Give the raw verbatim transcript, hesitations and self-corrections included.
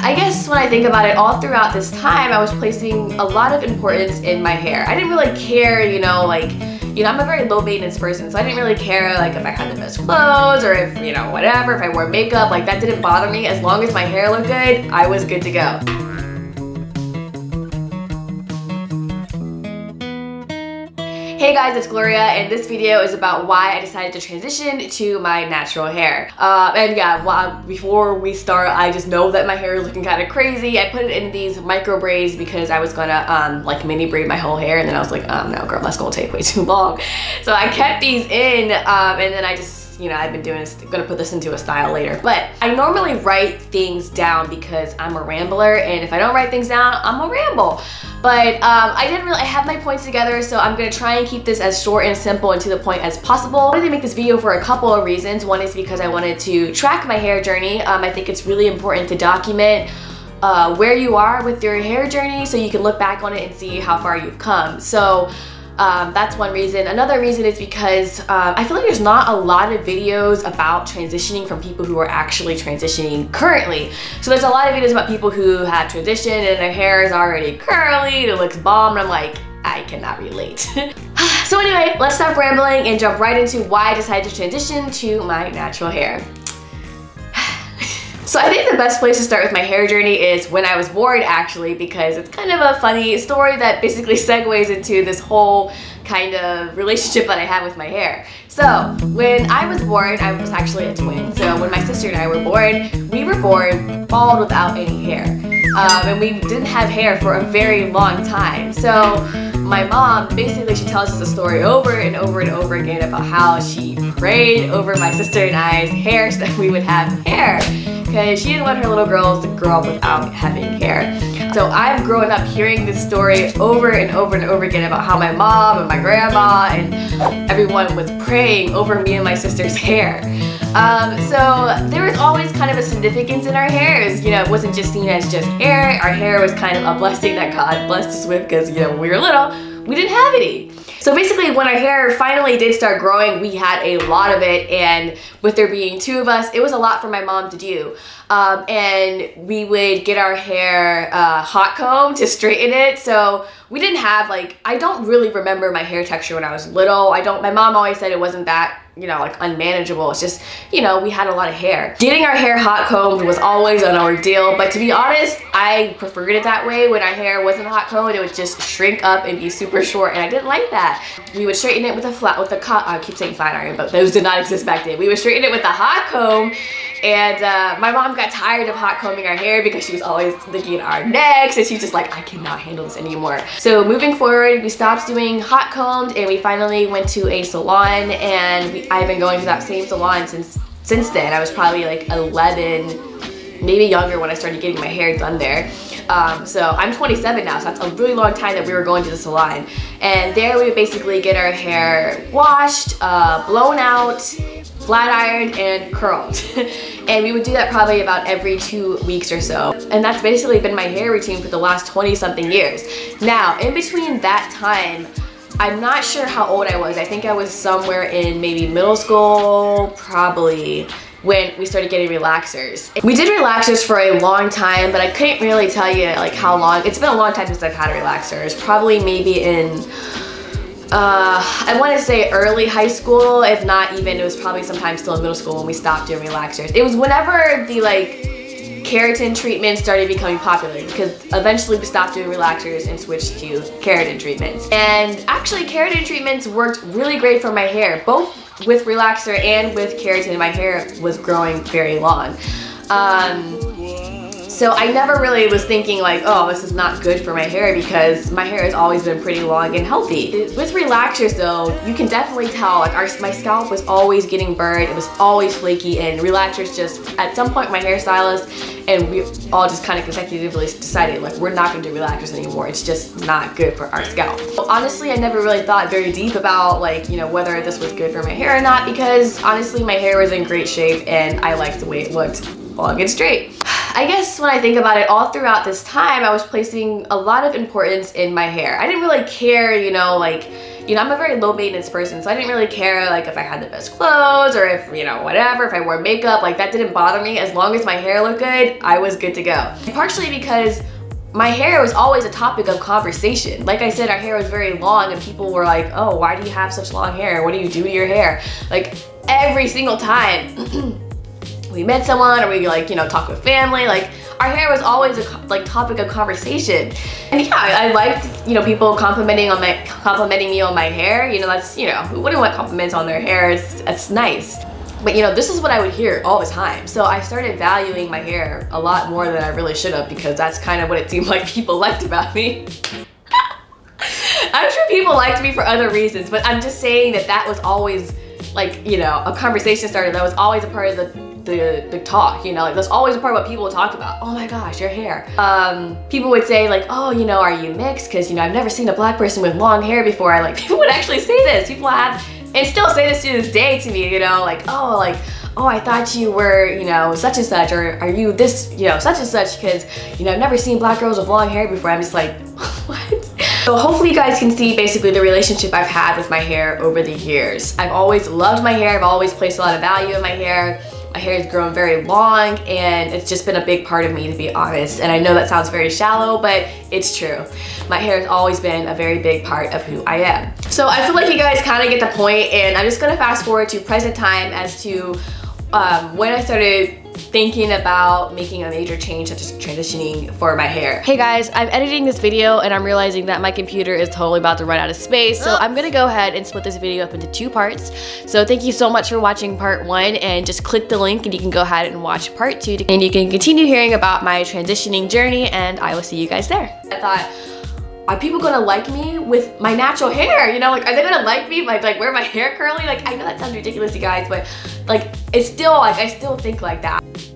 I guess when I think about it, all throughout this time, I was placing a lot of importance in my hair. I didn't really care, you know, like, you know, I'm a very low maintenance person, so I didn't really care, like, if I had the most clothes or if, you know, whatever, if I wore makeup, like, that didn't bother me. As long as my hair looked good, I was good to go. Hey guys, it's Gloria, and this video is about why I decided to transition to my natural hair. Uh, and yeah, well, before we start, I just know that my hair is looking kind of crazy. I put it in these micro braids because I was gonna um, like mini braid my whole hair, and then I was like, um, no girl, that's gonna take way too long. So I kept these in, um, and then I just, you know, I've been doing this, gonna put this into a style later. But I normally write things down because I'm a rambler, and if I don't write things down, I'm a ramble. But um, I didn't really, I have my points together, so I'm gonna try and keep this as short and simple and to the point as possible. I wanted to make this video for a couple of reasons. One is because I wanted to track my hair journey. Um, I think it's really important to document uh, where you are with your hair journey so you can look back on it and see how far you've come. So. Um, that's one reason. Another reason is because um, I feel like there's not a lot of videos about transitioning from people who are actually transitioning currently. So there's a lot of videos about people who have transitioned and their hair is already curly, it looks bomb, and I'm like, I cannot relate. So anyway, let's stop rambling and jump right into why I decided to transition to my natural hair. So I think the best place to start with my hair journey is when I was born, actually, because it's kind of a funny story that basically segues into this whole kind of relationship that I have with my hair. So when I was born, I was actually a twin. So when my sister and I were born, we were born bald without any hair. Um, and we didn't have hair for a very long time. So my mom, basically, she tells us the story over and over and over again about how she prayed over my sister and I's hair so that we would have hair, because she didn't want her little girls to grow up without having hair. So I've grown up hearing this story over and over and over again about how my mom and my grandma and everyone was praying over me and my sister's hair. Um, so there was always kind of a significance in our hairs. You know, it wasn't just seen as just hair. Our hair was kind of a blessing that God blessed us with because, you know, when we were little, we didn't have any. So basically, when our hair finally did start growing, we had a lot of it, and with there being two of us, it was a lot for my mom to do. Um, and we would get our hair uh, hot combed to straighten it. So we didn't have, like, I don't really remember my hair texture when I was little. I don't, my mom always said it wasn't that, you know, like, unmanageable. It's just, you know, we had a lot of hair. Getting our hair hot combed was always an ordeal, but to be honest, I preferred it that way. When our hair wasn't hot combed, it would just shrink up and be super short, and I didn't like that. We would straighten it with a flat, with a co- I keep saying flat iron, but those did not exist back then. We would straighten it with a hot comb, and uh, my mom got tired of hot combing our hair because she was always licking our necks, and she's just like, I cannot handle this anymore. So moving forward, we stopped doing hot combed, and we finally went to a salon, and we I've been going to that same salon since since then. I was probably like eleven, maybe younger when I started getting my hair done there. Um, so I'm twenty-seven now, so that's a really long time that we were going to the salon. And there we would basically get our hair washed, uh, blown out, flat ironed, and curled. And we would do that probably about every two weeks or so. And that's basically been my hair routine for the last twenty something years. Now, in between that time, I'm not sure how old I was. I think I was somewhere in maybe middle school, probably, when we started getting relaxers. We did relaxers for a long time, but I couldn't really tell you like how long. It's been a long time since I've had relaxers. Probably maybe in, uh, I want to say early high school, if not even, it was probably sometime still in middle school when we stopped doing relaxers. It was whenever the like, keratin treatment started becoming popular, because eventually we stopped doing relaxers and switched to keratin treatments. And actually keratin treatments worked really great for my hair. Both with relaxer and with keratin, my hair was growing very long. Um, so I never really was thinking like, oh, this is not good for my hair, because my hair has always been pretty long and healthy. With relaxers though, you can definitely tell, like, our, my scalp was always getting burned, it was always flaky, and relaxers just, at some point my hairstylist and we all just kind of consecutively decided, like, we're not gonna do relaxers anymore. It's just not good for our scalp. So honestly, I never really thought very deep about, like, you know, whether this was good for my hair or not, because honestly, my hair was in great shape and I liked the way it looked long and straight. I guess when I think about it, all throughout this time, I was placing a lot of importance in my hair. I didn't really care, you know, like, you know, I'm a very low maintenance person, so I didn't really care like if I had the best clothes or if, you know, whatever, if I wore makeup, like that didn't bother me. As long as my hair looked good, I was good to go. Partially because my hair was always a topic of conversation. Like I said, our hair was very long and people were like, oh, why do you have such long hair? What do you do to your hair? Like every single time we met someone or we like, you know, talk with family, like our hair was always a like topic of conversation. And yeah, I liked, you know, people complimenting on my, complimenting me on my hair. You know, that's, you know, who wouldn't want compliments on their hair? It's, it's nice. But you know, this is what I would hear all the time. So I started valuing my hair a lot more than I really should have, because that's kind of what it seemed like people liked about me. I'm sure people liked me for other reasons, but I'm just saying that that was always like, you know, a conversation starter. That was always a part of the The, the talk, you know, like that's always a part of what people talk about. Oh my gosh, your hair. Um, people would say like, oh, you know, are you mixed? Cause you know, I've never seen a black person with long hair before. I like, people would actually say this. People have, and still say this to this day to me, you know, like, oh, like, oh, I thought you were, you know, such and such, or are you this, you know, such and such? Cause you know, I've never seen black girls with long hair before. I'm just like, what? So hopefully you guys can see basically the relationship I've had with my hair over the years. I've always loved my hair. I've always placed a lot of value in my hair. My hair has grown very long and it's just been a big part of me, to be honest. And I know that sounds very shallow, but it's true. My hair has always been a very big part of who I am. So I feel like you guys kind of get the point, and I'm just gonna fast forward to present time as to um, when I started thinking about making a major change, such as transitioning for my hair. Hey guys, I'm editing this video and I'm realizing that my computer is totally about to run out of space, so I'm gonna go ahead and split this video up into two parts. So thank you so much for watching part one, and just click the link and you can go ahead and watch part two, and you can continue hearing about my transitioning journey, and I will see you guys there. I thought, are people gonna like me with my natural hair? You know, like, are they gonna like me like, like wear my hair curly? Like, I know that sounds ridiculous, you guys, but like, it's still like, I still think like that.